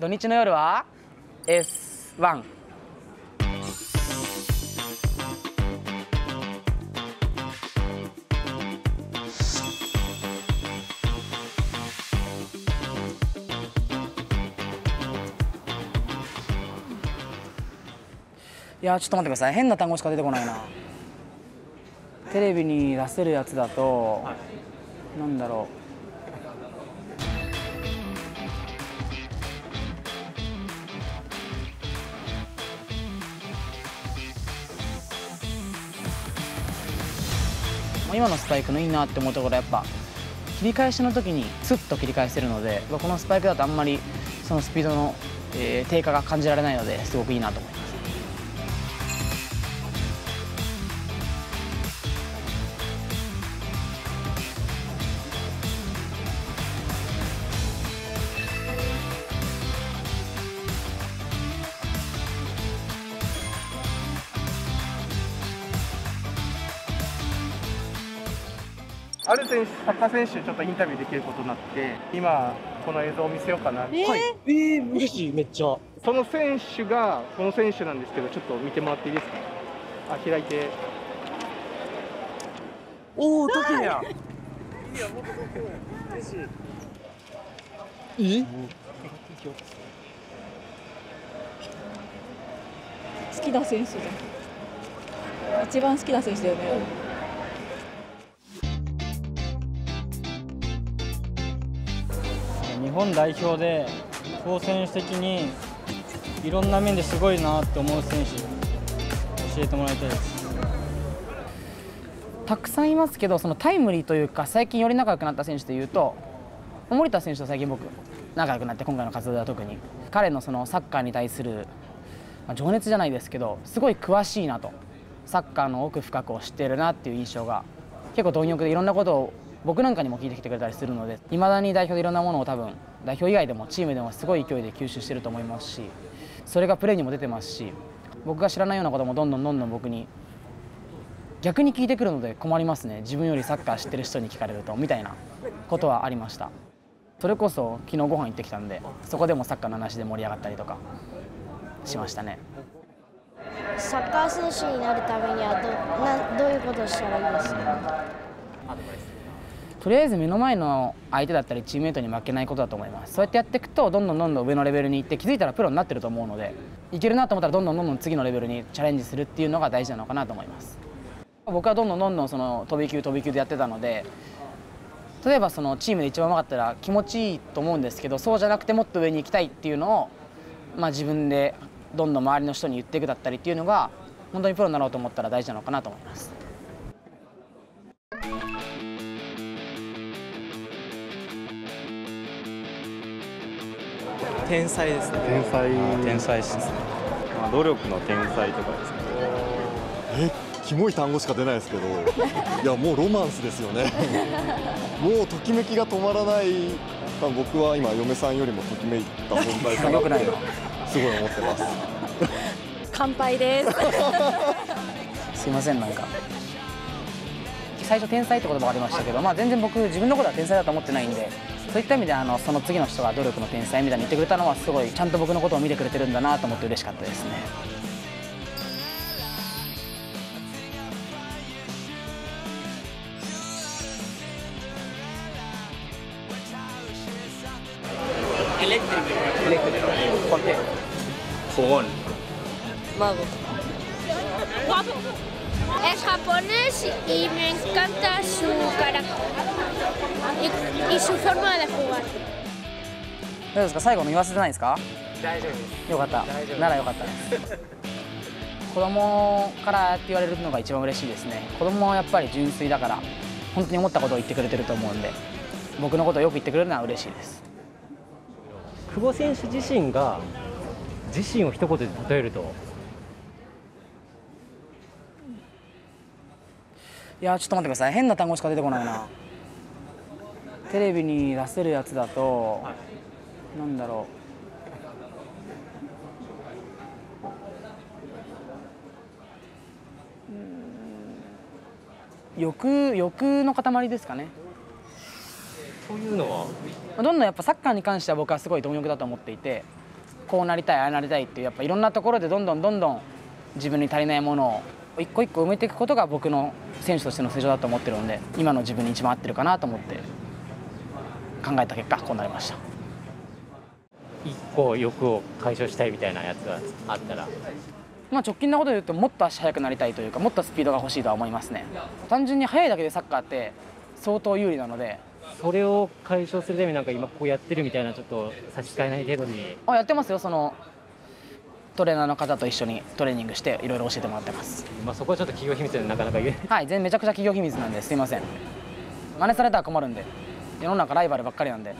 土日の夜は S☆1。 いやちょっと待ってください、変な単語しか出てこないな。テレビに出せるやつだと、はい、なんだろう、今のスパイクのいいなって思うところはやっぱ切り返しの時にスッと切り返せるので、このスパイクだとあんまりそのスピードの低下が感じられないのですごくいいなと思います。ある選手、サッカー選手、ちょっとインタビューできることになって、今、この映像を見せようかな。はい、嬉しい、めっちゃ。その選手が、この選手なんですけど、ちょっと見てもらっていいですか。あ、開いて。おお、時計や。いや、本当時計や。嬉しい。え。好きな選手だ。一番好きな選手だよね。日本代表でこう選手的にいろんな面ですごいなって思う選手教えてもらいたいです。たくさんいますけど、そのタイムリーというか最近より仲良くなった選手というと森田選手と最近僕仲良くなって、今回の活動では特に彼のそのサッカーに対する情熱じゃないですけど、すごい詳しいなと、サッカーの奥深くを知っているなっていう印象が、結構貪欲でいろんなことを僕なんかにも聞いてきてくれたりするので、いまだに代表でいろんなものを多分代表以外でもチームでもすごい勢いで吸収してると思いますし、それがプレーにも出てますし、僕が知らないようなこともどんどん僕に逆に聞いてくるので困りますね。自分よりサッカー知ってる人に聞かれるとみたいなことはありました。それこそ昨日ご飯行ってきたんで、そこでもサッカーの話で盛り上がったりとかしましたね。サッカー選手になるためには どういうことをしたらいいですか。とりあえず目の前の相手だったりチームメートに負けないことだと思います。そうやってやっていくとどんどん上のレベルに行って、気づいたらプロになってると思うので、いけるなと思ったらどんどん次のレベルにチャレンジするっていうのが大事なのかなと思います。僕はどんどんその飛び級でやってたので、例えばそのチームで一番うまかったら気持ちいいと思うんですけど、そうじゃなくてもっと上に行きたいっていうのを、まあ、自分でどんどん周りの人に言っていくだったりっていうのが本当にプロになろうと思ったら大事なのかなと思います。天才ですね。天才ですね。まあ努力の天才とかですね。キモい単語しか出ないですけど、いやもうロマンスですよね。もうときめきが止まらない。僕は今嫁さんよりもときめいた存在かなってすごい思ってます。乾杯です。すいませんなんか。最初天才って言葉がありましたけど、まあ全然僕自分のことは天才だと思ってないんで。そういった意味でその次の人が努力の天才みたいに言ってくれたのは、すごいちゃんと僕のことを見てくれてるんだなと思って嬉しかったですね。Es japonés y me encanta su carácter y su forma de jugar。どうですか、最後の言わせてないですか。大丈夫です。よかった。ならよかったです。子供からって言われるのが一番嬉しいですね。子供はやっぱり純粋だから本当に思ったことを言ってくれてると思うんで、僕のことをよく言ってくれるのは嬉しいです。久保選手自身が自身を一言で例えると。いやちょっと待ってください、変な単語しか出てこないな。テレビに出せるやつだと、はい、なんだろう、欲の塊ですかね。というのはどんどんやっぱサッカーに関しては僕はすごい貪欲だと思っていて、こうなりたい、ああなりたいっていう、やっぱいろんなところでどんどん自分に足りないものを一個一個埋めていくことが僕の選手としての成長だと思ってるので、今の自分に一番合ってるかなと思って考えた結果こうなりました。一個欲を解消したいみたいなやつがあったら、まあ直近なことで言うともっと足速くなりたいというか、もっとスピードが欲しいとは思いますね。単純に速いだけでサッカーって相当有利なので、それを解消するためになんか今こうやってるみたいな、ちょっと差し支えない程度に。あ、やってますよ。そのトレーナーの方と一緒にトレーニングしていろいろ教えてもらってます。まあそこはちょっと企業秘密でなかなか言えない。はい、めちゃくちゃ企業秘密なんですいません。真似されたら困るんで、世の中ライバルばっかりなんで。